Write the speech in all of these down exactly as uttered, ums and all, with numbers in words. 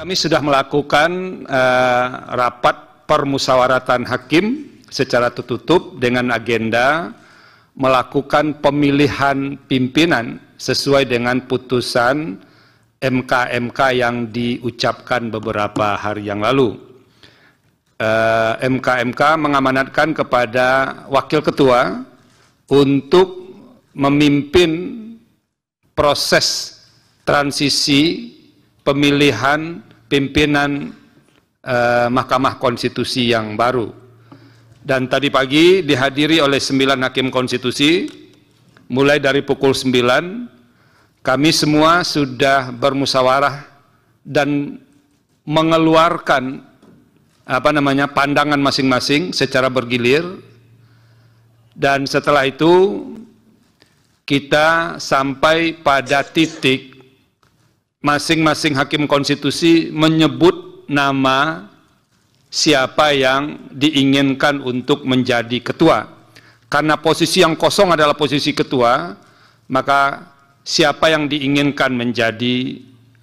Kami sudah melakukan uh, rapat permusyawaratan hakim secara tertutup dengan agenda melakukan pemilihan pimpinan sesuai dengan putusan M K M K yang diucapkan beberapa hari yang lalu. M K M K mengamanatkan kepada Wakil Ketua untuk memimpin proses transisi pemilihan pimpinan eh, Mahkamah Konstitusi yang baru. Dan tadi pagi dihadiri oleh sembilan hakim konstitusi, mulai dari pukul sembilan. Kami semua sudah bermusyawarah dan mengeluarkan apa namanya pandangan masing-masing secara bergilir, dan setelah itu kita sampai pada titik masing-masing hakim konstitusi menyebut nama siapa yang diinginkan untuk menjadi ketua. Karena posisi yang kosong adalah posisi ketua, maka siapa yang diinginkan menjadi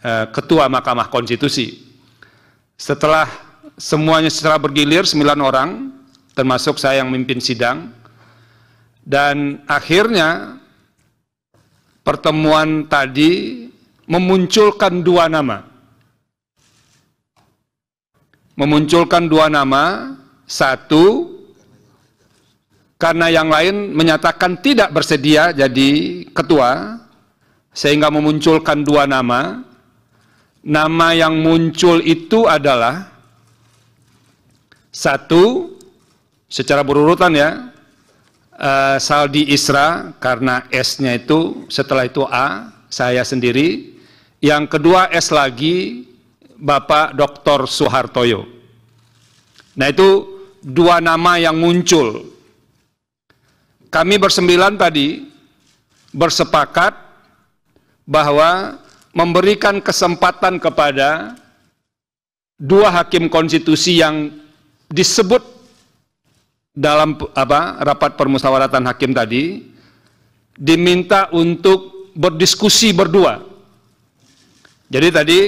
uh, Ketua Mahkamah Konstitusi. Setelah semuanya secara bergilir, sembilan orang, termasuk saya yang memimpin sidang, dan akhirnya pertemuan tadi memunculkan dua nama. Memunculkan dua nama, satu, karena yang lain menyatakan tidak bersedia jadi ketua, sehingga memunculkan dua nama. Nama yang muncul itu adalah satu, secara berurutan ya, uh, Saldi Isra, karena S-nya itu, setelah itu A, saya sendiri. Yang kedua S lagi, Bapak Doktor Suhartoyo. Nah, itu dua nama yang muncul. Kami bersembilan tadi bersepakat bahwa memberikan kesempatan kepada dua hakim konstitusi yang disebut dalam apa rapat permusyawaratan hakim tadi, diminta untuk berdiskusi berdua. Jadi tadi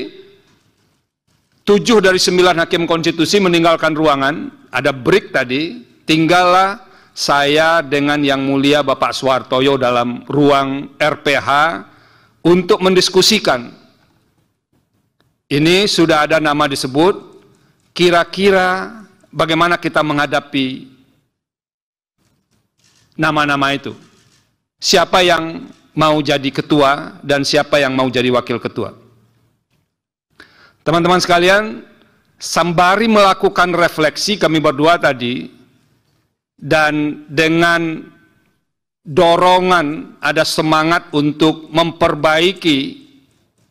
tujuh dari sembilan hakim konstitusi meninggalkan ruangan, ada break tadi, tinggallah saya dengan Yang Mulia Bapak Suhartoyo dalam ruang R P H untuk mendiskusikan. Ini sudah ada nama disebut, kira-kira bagaimana kita menghadapi nama-nama itu. Siapa yang mau jadi ketua dan siapa yang mau jadi wakil ketua. Teman-teman sekalian, sembari melakukan refleksi kami berdua tadi, dan dengan dorongan, ada semangat untuk memperbaiki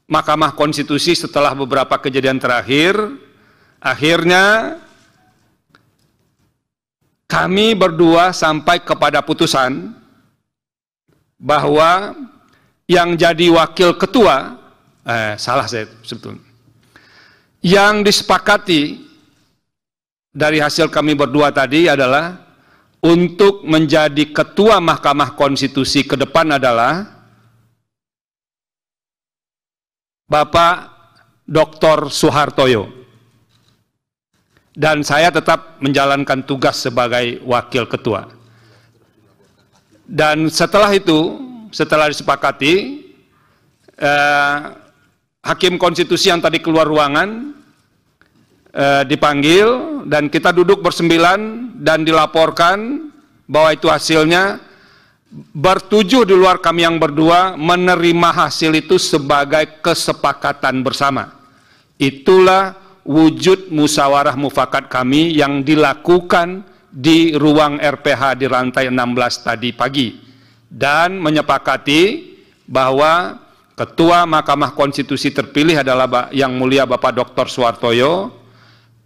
Mahkamah Konstitusi setelah beberapa kejadian terakhir, akhirnya kami berdua sampai kepada putusan bahwa yang jadi wakil ketua, eh, salah saya sebetulnya, yang disepakati dari hasil kami berdua tadi adalah untuk menjadi ketua Mahkamah Konstitusi ke depan adalah Bapak Doktor Suhartoyo. Dan saya tetap menjalankan tugas sebagai wakil ketua. Dan setelah itu, setelah disepakati, eh, hakim konstitusi yang tadi keluar ruangan dipanggil, dan kita duduk bersembilan, dan dilaporkan bahwa itu hasilnya. Bertujuh di luar kami yang berdua menerima hasil itu sebagai kesepakatan bersama. Itulah wujud musyawarah mufakat kami yang dilakukan di ruang R P H di lantai enam belas tadi pagi, dan menyepakati bahwa Ketua Mahkamah Konstitusi terpilih adalah Yang Mulia Bapak Doktor Suhartoyo.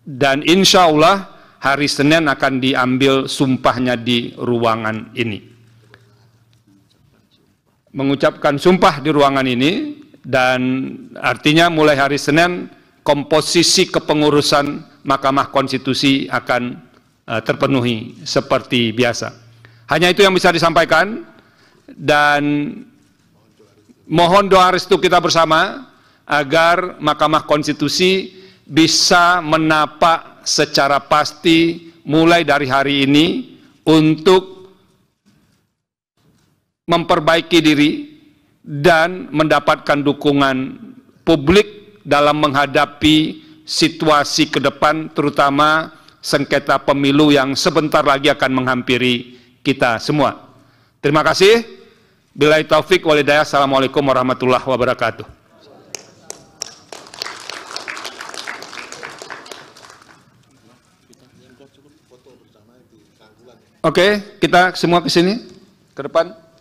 Dan insya Allah hari Senin akan diambil sumpahnya di ruangan ini. Mengucapkan sumpah di ruangan ini, dan artinya mulai hari Senin komposisi kepengurusan Mahkamah Konstitusi akan uh, terpenuhi seperti biasa. Hanya itu yang bisa disampaikan, dan mohon doa restu kita bersama agar Mahkamah Konstitusi bisa menapak secara pasti mulai dari hari ini untuk memperbaiki diri dan mendapatkan dukungan publik dalam menghadapi situasi ke depan, terutama sengketa pemilu yang sebentar lagi akan menghampiri kita semua. Terima kasih. Billahi taufik wal hidayah. Assalamualaikum warahmatullahi wabarakatuh. Oke, okay, kita semua ke sini, ke depan.